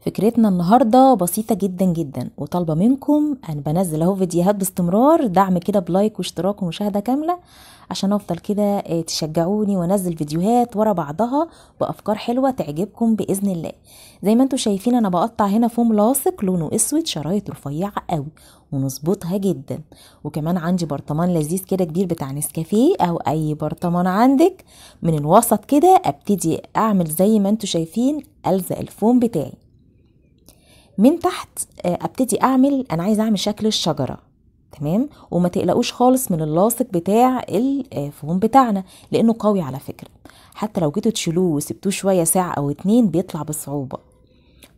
فكرتنا النهاردة بسيطة جدا جدا، وطالبة منكم أن بنزل اهو فيديوهات باستمرار دعم كده بلايك واشتراك ومشاهدة كاملة عشان أفضل كده تشجعوني وانزل فيديوهات ورا بعضها بأفكار حلوة تعجبكم بإذن الله. زي ما انتم شايفين أنا بقطع هنا فوم لاصق لونه أسود، شرايط رفيعة قوي ونظبطها جدا. وكمان عندي برطمان لذيذ كده كبير بتاع نسكافيه او اي برطمان عندك، من الوسط كده ابتدي اعمل زي ما انتم شايفين، الزق الفوم بتاعي من تحت، ابتدي اعمل، انا عايزه اعمل شكل الشجره. تمام، وما تقلقوش خالص من اللاصق بتاع الفوم بتاعنا لانه قوي على فكره، حتى لو جيتوا تشيلوه وسبتوه شويه ساعه او اتنين بيطلع بصعوبه،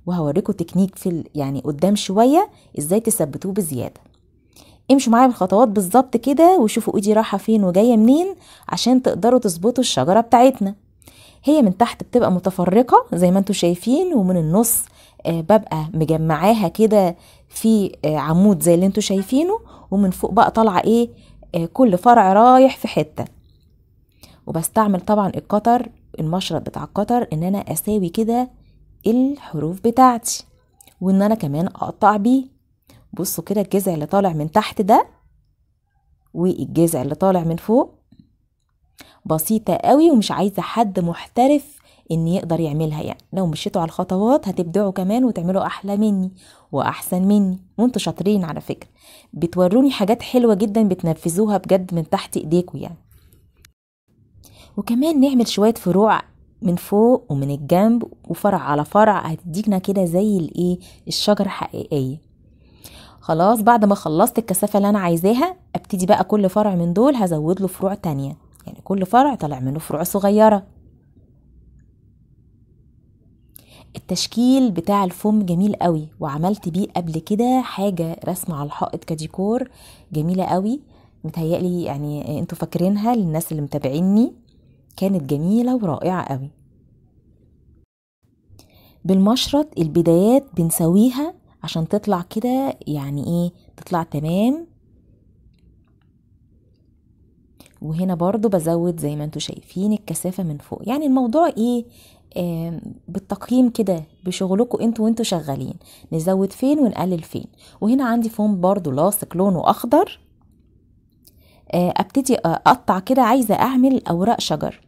وهوريكم تكنيك في يعني قدام شويه ازاي تثبتوه بزياده. امشوا معايا بالخطوات بالظبط كده وشوفوا ايدي رايحه فين وجايه منين عشان تقدروا تظبطوا الشجره بتاعتنا. هي من تحت بتبقى متفرقه زي ما انتم شايفين، ومن النص ببقى مجمعاها كده في عمود زي اللي انتم شايفينه، ومن فوق بقى طالعه ايه كل فرع رايح في حته. وبستعمل طبعا القطر، المشرط بتاع القطر، ان انا اساوي كده الحروف بتاعتي وان انا كمان اقطع بيه. بصوا كده الجذع اللي طالع من تحت ده والجذع اللي طالع من فوق، بسيطة قوي ومش عايزة حد محترف ان يقدر يعملها، يعني لو مشيتوا على الخطوات هتبدعوا كمان وتعملوا احلى مني واحسن مني، وانتوا شاطرين على فكرة، بتوروني حاجات حلوة جدا بتنفذوها بجد من تحت ايديكوا يعني. وكمان نعمل شوية فروع من فوق ومن الجنب وفرع على فرع، هتديكنا كده زي الايه الشجره حقيقيه. خلاص بعد ما خلصت الكثافه اللي انا عايزاها، ابتدي بقى كل فرع من دول هزود له فروع تانية، يعني كل فرع طلع منه فروع صغيره. التشكيل بتاع الفوم جميل قوي، وعملت بيه قبل كده حاجه رسمه على الحائط كديكور جميله قوي، متهيألي يعني انتوا فاكرينها للناس اللي متابعيني، كانت جميلة ورائعة قوي. بالمشرط البدايات بنسويها عشان تطلع كده يعني ايه، تطلع تمام. وهنا برضو بزود زي ما انتوا شايفين الكثافة من فوق، يعني الموضوع ايه بالتقييم كده بشغلكوا انتوا شغالين، نزود فين ونقلل فين. وهنا عندي فوم برضو لاصق لونه اخضر، ابتدي اقطع كده، عايزه اعمل اوراق شجر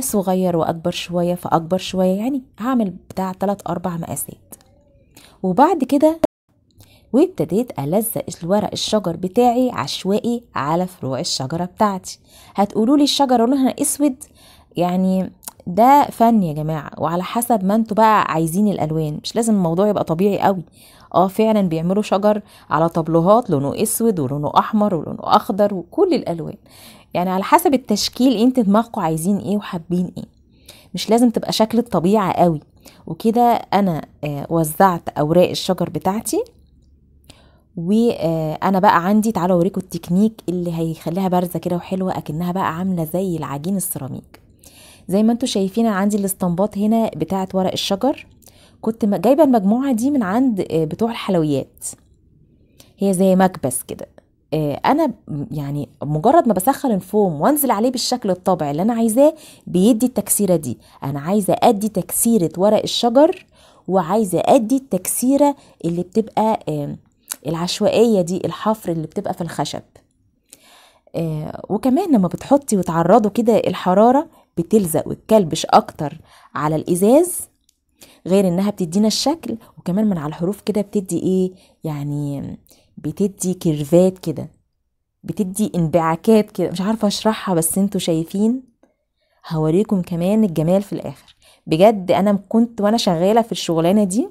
صغير واكبر شويه فاكبر شويه، يعني هعمل بتاع 3-4 مقاسات. وبعد كده وابتديت الزق الورق الشجر بتاعي عشوائي على فروع الشجره بتاعتي. هتقولوا لي الشجره لونها اسود، يعني ده فن يا جماعه، وعلى حسب ما انتوا بقى عايزين الالوان، مش لازم الموضوع يبقى طبيعي قوي. فعلا بيعملوا شجر على طابلوهات لونه اسود ولونه احمر ولونه اخضر وكل الالوان، يعني على حسب التشكيل انت دماغكم عايزين ايه وحابين ايه، مش لازم تبقى شكل الطبيعه قوي. وكده انا وزعت اوراق الشجر بتاعتي، وانا بقى عندي، تعالوا اوريكم التكنيك اللي هيخليها بارزه كده وحلوه اكنها بقى عامله زي العجين السيراميك. زي ما انتم شايفين انا عندي الاسطمبات هنا بتاعت ورق الشجر، كنت جايبه المجموعه دي من عند بتوع الحلويات، هي زي مكبس كده. انا يعني مجرد ما بسخن الفوم وانزل عليه بالشكل الطبيعي اللي انا عايزاه بيدي التكسيره دي. انا عايزه ادي تكسيره ورق الشجر، وعايزه ادي التكسيره اللي بتبقى العشوائيه دي، الحفر اللي بتبقى في الخشب. وكمان لما بتحطي وتعرضوا كده الحراره بتلزق وتكلبش اكتر على الازاز، غير انها بتدينا الشكل، وكمان من على الحروف كده بتدي ايه، يعني بتدي كيرفات كده، بتدي انبعاكات كده، مش عارفه اشرحها بس انتوا شايفين، هوريكم كمان الجمال في الاخر. بجد انا كنت وانا شغاله في الشغلانه دي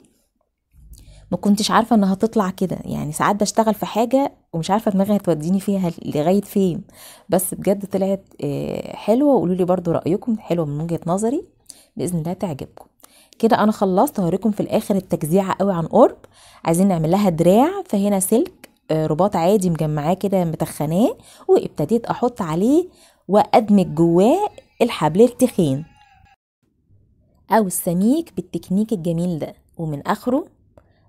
ما كنتش عارفه انها هتطلع كده، يعني ساعات بشتغل في حاجه ومش عارفه دماغي هتوديني فيها لغايه فين، بس بجد طلعت حلوه، وقولوا لي برده رايكم، حلوه من وجهه نظري باذن الله تعجبكم. كده انا خلصت، هوريكم في الاخر التجزيعه قوي عن قرب. عايزين نعمل لها دراع، فهنا سلك رباط عادي مجمعاه كده متخناه، وابتديت احط عليه وادمج جواه الحبل التخين او السميك بالتكنيك الجميل ده. ومن اخره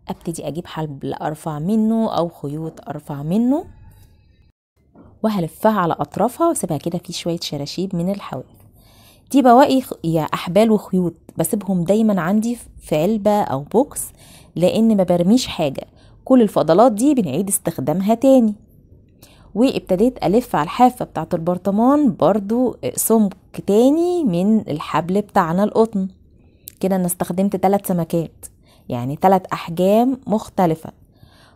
ابتدي اجيب حبل ارفع منه او خيوط ارفع منه، وهلفها على اطرافها واسيبها كده في شويه شراشيب من الحواف. دي بواقي احبال وخيوط بسيبهم دايما عندي في علبه او بوكس، لأن ما برميش حاجة، كل الفضلات دي بنعيد استخدامها تاني. وابتديت ألف على الحافة بتاعت البرطمان برضو سمك تاني من الحبل بتاعنا القطن. كده أنا استخدمت 3 سمكات، يعني 3 أحجام مختلفة.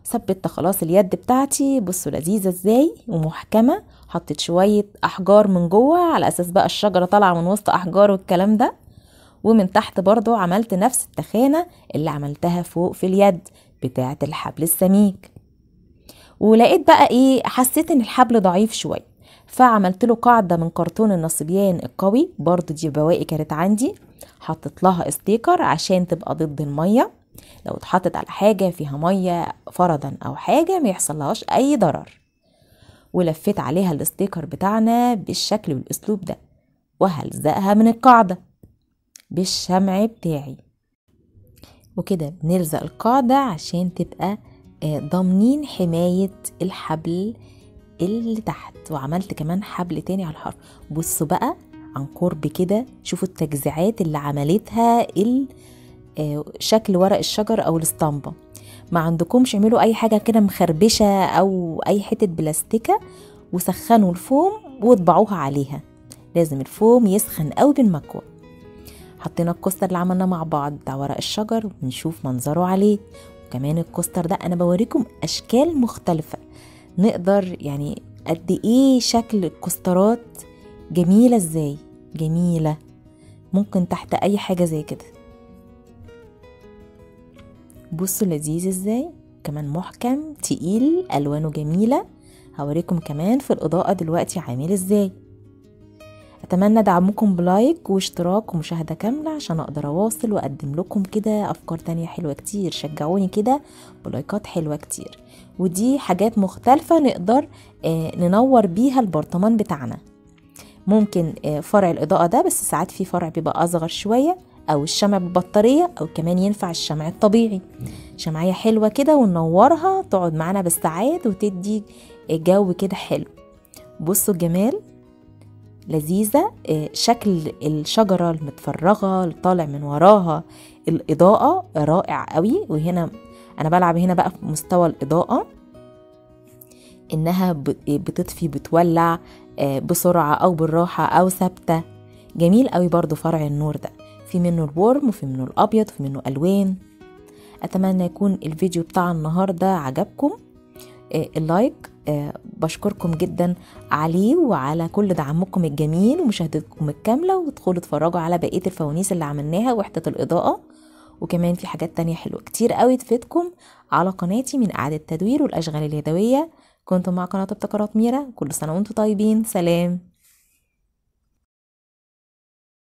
ثبت خلاص اليد بتاعتي، بصوا لذيذة ازاي ومحكمة. حطيت شوية أحجار من جوه على أساس بقى الشجرة طالعة من وسط أحجار والكلام ده، ومن تحت برضو عملت نفس التخانة اللي عملتها فوق في اليد بتاعة الحبل السميك. ولقيت بقى ايه، حسيت ان الحبل ضعيف شوية، فعملت له قاعدة من كرتون النصبيان القوي، برضو دي بواقي كانت عندي، حطيت لها استيكر عشان تبقى ضد المية، لو اتحطت على حاجة فيها مية فرضا او حاجة ما يحصلهاش اي ضرر. ولفيت عليها الاستيكر بتاعنا بالشكل والاسلوب ده، وهلزقها من القاعدة بالشمع بتاعي. وكده بنلزق القاعدة عشان تبقى ضامنين حماية الحبل اللي تحت. وعملت كمان حبل تاني على الحرف. بصوا بقى عن قرب كده، شوفوا التجزيعات اللي عملتها شكل ورق الشجر او الاسطمبة. ما عندكمش اعملوا اي حاجة كده مخربشة او اي حتة بلاستيكة، وسخنوا الفوم واطبعوها عليها، لازم الفوم يسخن قوي بالمكوى. حطينا الكوستر اللي عملناه مع بعض بتاع ورق الشجر ونشوف منظره عليه. وكمان الكوستر ده انا بوريكم اشكال مختلفه، نقدر يعني قد ايه شكل الكوسترات جميله ازاي، جميله ممكن تحت اي حاجه زي كده. بصوا لذيذ ازاي، كمان محكم تقيل، الوانه جميله. هوريكم كمان في الاضاءه دلوقتي عامل ازاي. اتمنى دعمكم بلايك واشتراك ومشاهدة كاملة عشان اقدر اواصل واقدم لكم كده افكار تانية حلوة كتير. شجعوني كده بلايكات حلوة كتير، ودي حاجات مختلفة نقدر ننور بيها البرطمان بتاعنا. ممكن فرع الاضاءة ده، بس ساعات في فرع بيبقى اصغر شوية، او الشمع بالبطارية، او كمان ينفع الشمع الطبيعي. شمعية حلوة كده وننورها تقعد معنا بالساعات وتدي جو كده حلو. بصوا الجمال، لذيذة. شكل الشجرة المتفرغة اللي طالع من وراها الإضاءة رائع قوي. وهنا أنا بلعب هنا بقى في مستوى الإضاءة، إنها بتطفي بتولع بسرعة أو بالراحة أو ثابتة. جميل قوي برضو فرع النور ده، في منه الورم وفي منه الأبيض وفي منه ألوان. أتمنى يكون الفيديو بتاع النهاردة عجبكم. اللايك بشكركم جدا عليه وعلى كل دعمكم الجميل ومشاهدتكم الكاملة. وادخلوا اتفرجوا على بقية الفوانيس اللي عملناها وحدة الإضاءة، وكمان في حاجات تانية حلوة كتير قوي تفيدكم على قناتي من إعادة التدوير والأشغال اليدوية. كنت مع قناة ابتكارات ميرا، كل سنة وانتم طيبين، سلام.